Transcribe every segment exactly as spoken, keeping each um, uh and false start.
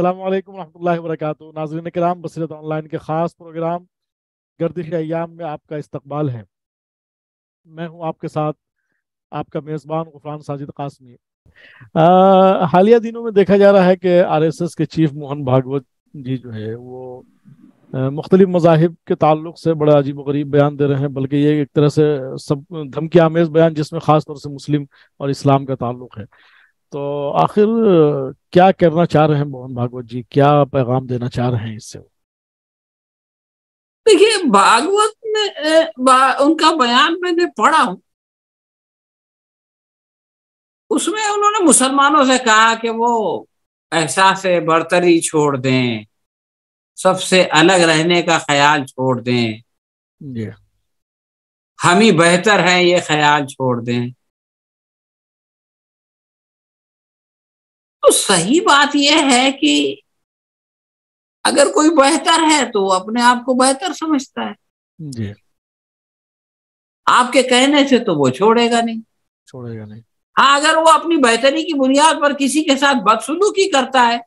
अस्सलामुअलैकुम रहमतुल्लाहि वबरकातुहू। नाज़रीन किराम, बसीरत ऑनलाइन के ख़ास प्रोग्राम गर्दिश अय्याम में आपका इस्तकबाल है। मैं हूँ आपके साथ आपका मेज़बान इरफान साजिद कासमी। हालिया दिनों में देखा जा रहा है कि आरएसएस के चीफ मोहन भागवत जी जो है वो मुख्तलिफ मज़ाहिब के ताल्लुक से बड़ा अजीब गरीब बयान दे रहे हैं, बल्कि ये एक तरह से सब धमकी आमेज बयान जिसमें ख़ास तौर से मुस्लिम और इस्लाम का ताल्लुक है। तो आखिर क्या करना चाह रहे हैं मोहन भागवत जी, क्या पैगाम देना चाह रहे हैं इससे? देखिए, भागवत ने बा, उनका बयान मैंने पढ़ा हूँ, उसमें उन्होंने मुसलमानों से कहा कि वो एहसास बर्तरी छोड़ दें, सबसे अलग रहने का ख्याल छोड़ दें, yeah. हम ही बेहतर हैं ये ख्याल छोड़ दें। तो सही बात यह है कि अगर कोई बेहतर है तो वो अपने आप को बेहतर समझता है, yeah. आपके कहने से तो वो छोड़ेगा नहीं छोड़ेगा नहीं हाँ, अगर वो अपनी बेहतरी की बुनियाद पर किसी के साथ बदसलूकी करता है,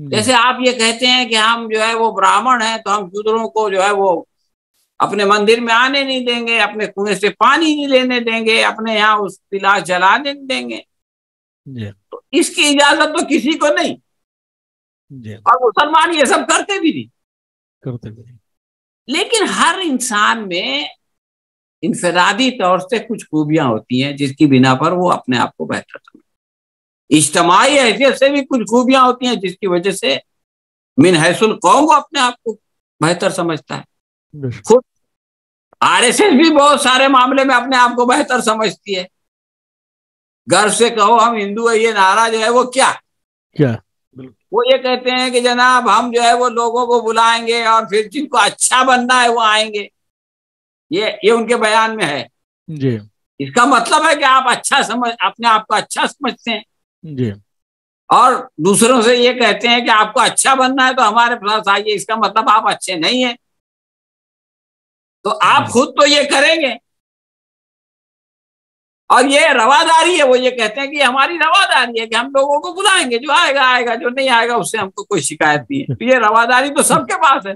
जैसे आप ये कहते हैं कि हम जो है वो ब्राह्मण हैं तो हम शूद्रों को जो है वो अपने मंदिर में आने नहीं देंगे, अपने कुएं से पानी नहीं लेने देंगे, अपने यहाँ उस पिलास जलाने नहीं देंगे, तो इसकी इजाजत तो किसी को नहीं, और मुसलमान ये सब करते भी नहीं करते भी नहीं लेकिन हर इंसान में इंफरादी तौर से कुछ खूबियां होती हैं जिसकी बिना पर वो अपने आप को बेहतर समझता है। इज्तमाई हैसियत से भी कुछ खूबियां होती हैं जिसकी वजह से मिन हैसुल कौम वो अपने आप को बेहतर समझता है। खुद आरएसएस भी बहुत सारे मामले में अपने आप को बेहतर समझती है। गर्व से कहो हम हिंदू है ये नारा जो है वो क्या क्या वो ये कहते हैं कि जनाब हम जो है वो लोगों को बुलाएंगे और फिर जिनको अच्छा बनना है वो आएंगे। ये ये उनके बयान में है जी। इसका मतलब है कि आप अच्छा समझ अपने आप को अच्छा समझते हैं जी, और दूसरों से ये कहते हैं कि आपको अच्छा बनना है तो हमारे पास आइए, इसका मतलब आप अच्छे नहीं हैं। तो आप खुद तो ये करेंगे और ये रवादारी है। वो ये कहते हैं कि हमारी रवादारी है कि हम लोगों को बुलाएंगे, जो आएगा आएगा, जो नहीं आएगा उससे हमको कोई शिकायत नहीं है। तो ये रवादारी तो सबके पास है,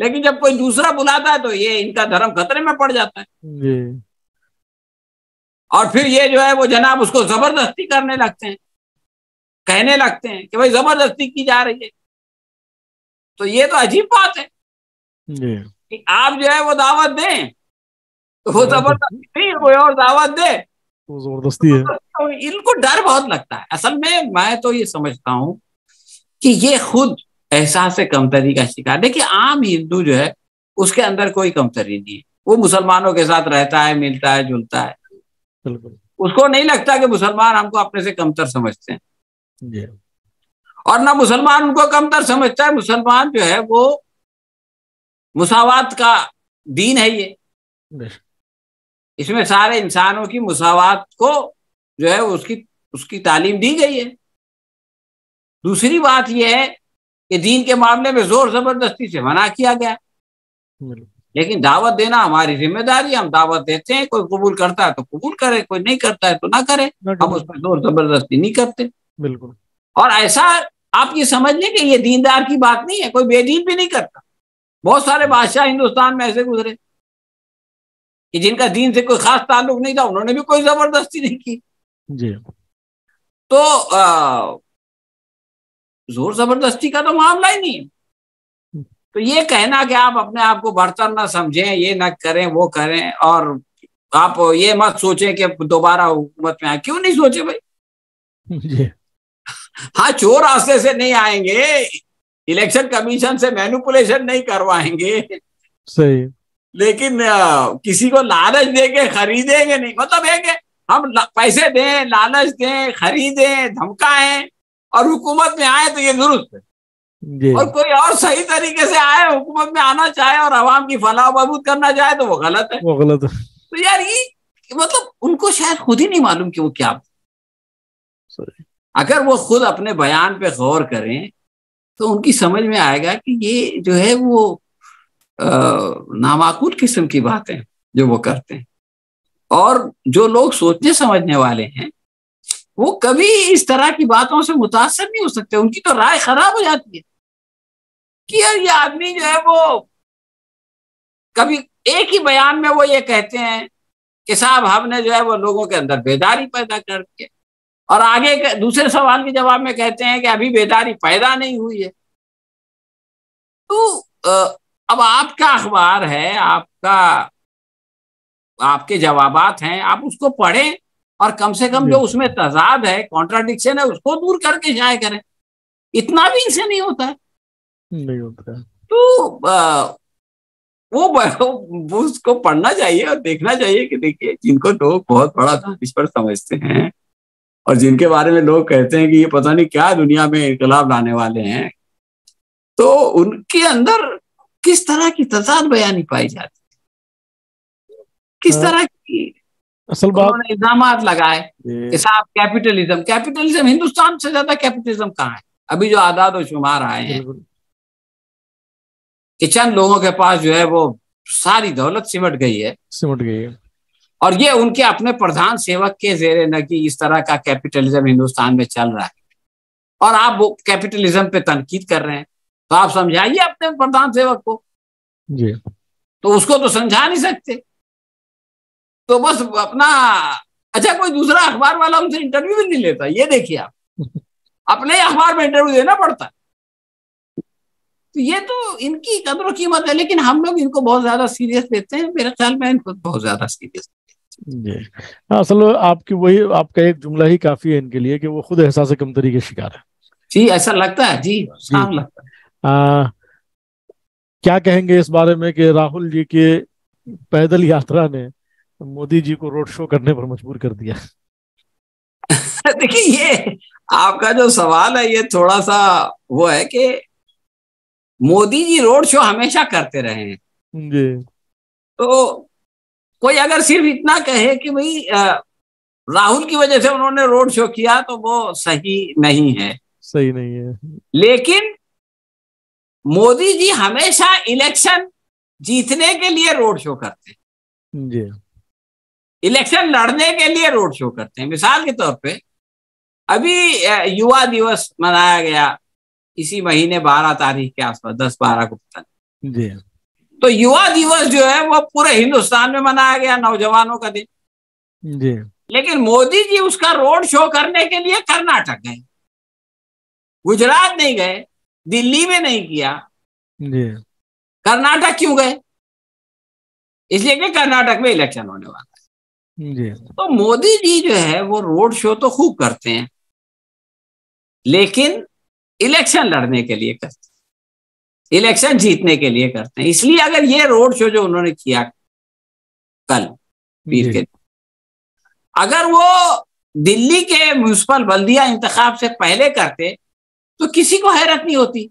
लेकिन जब कोई दूसरा बुलाता है तो ये इनका धर्म खतरे में पड़ जाता है जी। और फिर ये जो है वो जनाब उसको जबरदस्ती करने लगते हैं, कहने लगते हैं कि भाई जबरदस्ती की जा रही है। तो ये तो अजीब बात है कि आप जो है वो दावत दें तो वो जबरदस्ती नहीं, कोई और दावत दे तो जबरदस्ती है। इनको डर बहुत लगता है। असल में मैं तो ये समझता हूँ कि ये खुद एहसास कमतरी का शिकार। देखिए, आम हिंदू जो है उसके अंदर कोई कमतरी नहीं है, वो मुसलमानों के साथ रहता है, मिलता है, जुलता है, उसको नहीं लगता कि मुसलमान हमको अपने से कमतर समझते हैं, और ना मुसलमान उनको कमतर समझता है। मुसलमान जो है वो मुसावात का दीन है, ये इसमें सारे इंसानों की मुसावात को जो है उसकी उसकी तालीम दी गई है। दूसरी बात यह है कि दीन के मामले में जोर जबरदस्ती से मना किया गया, लेकिन दावत देना हमारी जिम्मेदारी, हम दावत देते हैं। कोई कबूल करता है तो कबूल करे, कोई नहीं करता है तो ना करे, हम उस पर जोर जबरदस्ती नहीं करते। बिल्कुल। और ऐसा आप ये समझ लें कि ये दीनदार की बात नहीं है, कोई बेदीन भी नहीं करता। बहुत सारे बादशाह हिंदुस्तान में ऐसे गुजरे कि जिनका दीन से कोई खास ताल्लुक नहीं था, उन्होंने भी कोई जबरदस्ती नहीं की जी। तो आ, जोर जबरदस्ती का तो मामला ही नहीं है। तो ये कहना कि आप अपने आप को बढ़तर ना समझें, ये ना करें, वो करें, और आप ये मत सोचें कि दोबारा हुकूमत में आए। क्यों नहीं सोचे भाई? हाँ, चोर रास्ते से नहीं आएंगे, इलेक्शन कमीशन से मैनिपुलेशन नहीं करवाएंगे, सही, लेकिन आ, किसी को लालच देके खरीदेंगे नहीं। मतलब है कि हम पैसे दें, लालच दें, खरीदें, धमकाएं और हुकूमत में आए तो ये दुरुस्त है। और कोई और सही तरीके से आए, हुकूमत में आना चाहे और आवाम की फलाह बहबूद करना चाहे तो वो गलत है वो गलत है तो यार ये मतलब उनको शायद खुद ही नहीं मालूम कि वो क्या। अगर वो खुद अपने बयान पे गौर करें तो उनकी समझ में आएगा कि ये जो है वो नामाकूल किस्म की बातें जो वो करते हैं। और जो लोग सोचने समझने वाले हैं वो कभी इस तरह की बातों से मुतासर नहीं हो सकते, उनकी तो राय खराब हो जाती है कि यार ये आदमी जो है वो कभी एक ही बयान में वो ये कहते हैं कि साहब हमने जो है वो लोगों के अंदर बेदारी पैदा कर दी है, और आगे दूसरे सवाल के जवाब में कहते हैं कि अभी बेदारी पैदा नहीं हुई है। तो अब आपका अखबार है, आपका आपके जवाबात हैं, आप उसको पढ़ें और कम से कम जो उसमें तजाद है, कॉन्ट्राडिक्शन है, उसको दूर करके जाया करें। इतना भी इनसे नहीं होता है, नहीं होता है। तो आ, वो, वो उसको पढ़ना चाहिए और देखना चाहिए कि देखिए जिनको लोग बहुत बड़ा दानिश पर समझते हैं और जिनके बारे में लोग कहते हैं कि ये पता नहीं क्या दुनिया में इनकलाब लाने वाले हैं, तो उनके अंदर किस तरह की तजाद बयानी पाई जाती, किस तरह की असल बात इल्जामात लगाए कि साहब कैपिटलिज्म कैपिटलिज्म हिंदुस्तान से ज्यादा कैपिटलिज्म कहाँ है। अभी जो आदाद और शुमार आए हैं कि चंद लोगों के पास जो है वो सारी दौलत सिमट गई है सिमट गई है और ये उनके अपने प्रधान सेवक के जेरे न कि इस तरह का कैपिटलिज्म हिंदुस्तान में चल रहा है और आप वो कैपिटलिज्म पे तनकीद कर रहे हैं, तो आप समझाइए अपने प्रधान सेवक को जी। तो उसको तो समझा नहीं सकते, तो बस अपना अच्छा कोई दूसरा अखबार वाला उनसे इंटरव्यू भी नहीं लेता। ये देखिए आप अपने अखबार में इंटरव्यू देना पड़ता है। तो ये तो इनकी कदर कीमत है, लेकिन हम लोग इनको बहुत ज्यादा सीरियस लेते हैं। मेरे ख्याल में इनको बहुत ज्यादा सीरियस जी। असल आपकी वही आपका एक जुमला ही काफी है इनके लिए कि वो खुद एहसास कमतरी के शिकार है जी। ऐसा लगता है जी, साफ लगता है। आ, क्या कहेंगे इस बारे में कि राहुल जी के पैदल यात्रा ने मोदी जी को रोड शो करने पर मजबूर कर दिया? देखिए ये आपका जो सवाल है ये थोड़ा सा वो है कि मोदी जी रोड शो हमेशा करते रहे हैं जी। तो कोई अगर सिर्फ इतना कहे कि भाई राहुल की वजह से उन्होंने रोड शो किया तो वो सही नहीं है, सही नहीं है। लेकिन मोदी जी हमेशा इलेक्शन जीतने के लिए रोड शो करते हैं जी, इलेक्शन लड़ने के लिए रोड शो करते हैं। मिसाल के तौर पे अभी युवा दिवस मनाया गया इसी महीने बारह तारीख के आसपास, दस बारह को पता नहीं। तो युवा दिवस जो है वो पूरे हिंदुस्तान में मनाया गया, नौजवानों का दिन जी। लेकिन मोदी जी उसका रोड शो करने के लिए कर्नाटक गए, गुजरात नहीं गए, दिल्ली में नहीं किया जी। कर्नाटक क्यों गए? इसलिए कि कर्नाटक में इलेक्शन होने वाला। तो मोदी जी जो है वो रोड शो तो खूब करते हैं लेकिन इलेक्शन लड़ने के लिए करते हैं, इलेक्शन जीतने के लिए करते हैं। इसलिए अगर ये रोड शो जो उन्होंने किया कल पीर के, अगर वो दिल्ली के म्यूनिसिपल बल्दिया इंतखाब से पहले करते तो किसी को हैरत नहीं होती,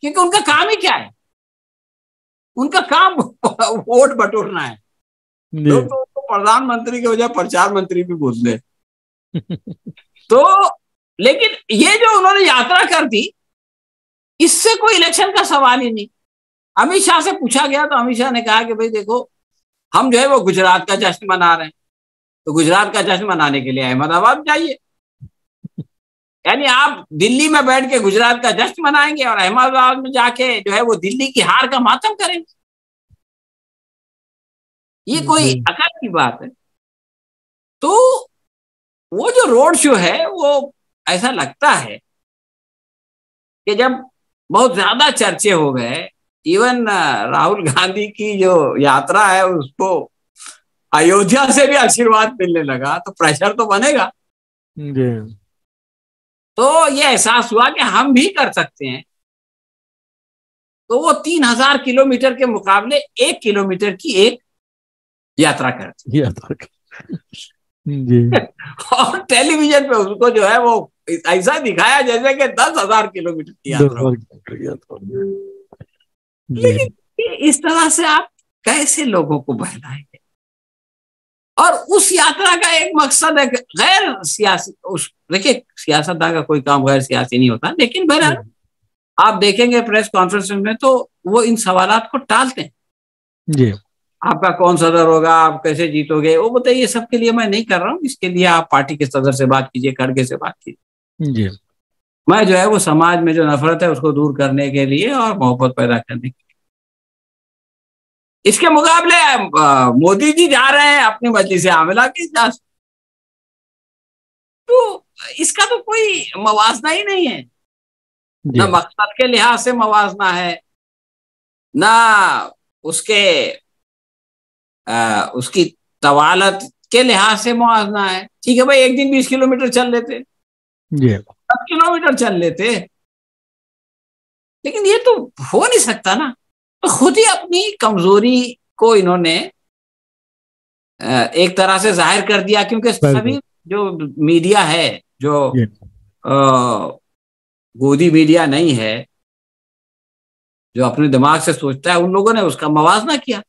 क्योंकि उनका काम ही क्या है, उनका काम वोट बटोरना है। तो प्रधानमंत्री के वजह प्रचार मंत्री भी बोलते तो। लेकिन ये जो उन्होंने यात्रा कर दी इससे कोई इलेक्शन का सवाल ही नहीं। अमित शाह से पूछा गया तो अमित शाह ने कहा कि भाई देखो हम जो है वो गुजरात का जश्न मना रहे हैं, तो गुजरात का जश्न मनाने के लिए अहमदाबाद जाइए। यानी आप दिल्ली में बैठ के गुजरात का जश्न मनाएंगे और अहमदाबाद में जाके जो है वो दिल्ली की हार का मातम करेंगे। ये कोई अकल की बात है? तो वो जो रोड शो है वो ऐसा लगता है कि जब बहुत ज्यादा चर्चे हो गए, इवन राहुल गांधी की जो यात्रा है उसको अयोध्या से भी आशीर्वाद मिलने लगा, तो प्रेशर तो बनेगा। तो ये एहसास हुआ कि हम भी कर सकते हैं। तो वो तीन हजार किलोमीटर के मुकाबले एक किलोमीटर की एक यात्रा करती यात्रा जी। और टेलीविजन पे उसको जो है वो ऐसा दिखाया जैसे कि दस हजार किलोमीटर की यात्रा। लेकिन इस तरह से आप कैसे लोगों को बहलाएंगे? और उस यात्रा का एक मकसद है गैर सियासी। उस देखिए सियासतदान का कोई काम गैर सियासी नहीं होता, लेकिन बहरहाल आप देखेंगे प्रेस कॉन्फ्रेंस में तो वो इन सवालों को टालते हैं जी। आपका कौन सदर होगा, आप कैसे जीतोगे, वो बताइए। सबके लिए मैं नहीं कर रहा हूँ, इसके लिए आप पार्टी के सदर से बात कीजिए, खड़गे से बात कीजिए जी। मैं जो है वो समाज में जो नफरत है उसको दूर करने के लिए और मोहब्बत पैदा करने के लिए। इसके मुकाबले मोदी जी जा रहे हैं अपनी मर्जी से आमला के इजलास, तो इसका तो कोई मवाजना ही नहीं है, ना मकसद के लिहाज से मवाजना है, ना उसके आ, उसकी तवालत के लिहाज से मवाजना है। ठीक है भाई, एक दिन बीस किलोमीटर चल लेते, दस किलोमीटर चल लेते, लेकिन ये तो हो नहीं सकता ना। तो खुद ही अपनी कमजोरी को इन्होंने आ, एक तरह से जाहिर कर दिया, क्योंकि सभी जो मीडिया है, जो आ, गोदी मीडिया नहीं है, जो अपने दिमाग से सोचता है, उन लोगों ने उसका मवाजना किया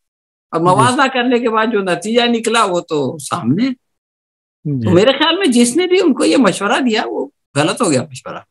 और मवाजना करने के बाद जो नतीजा निकला वो तो सामने। तो मेरे ख्याल में जिसने भी उनको ये मशवरा दिया वो गलत हो गया मशवरा।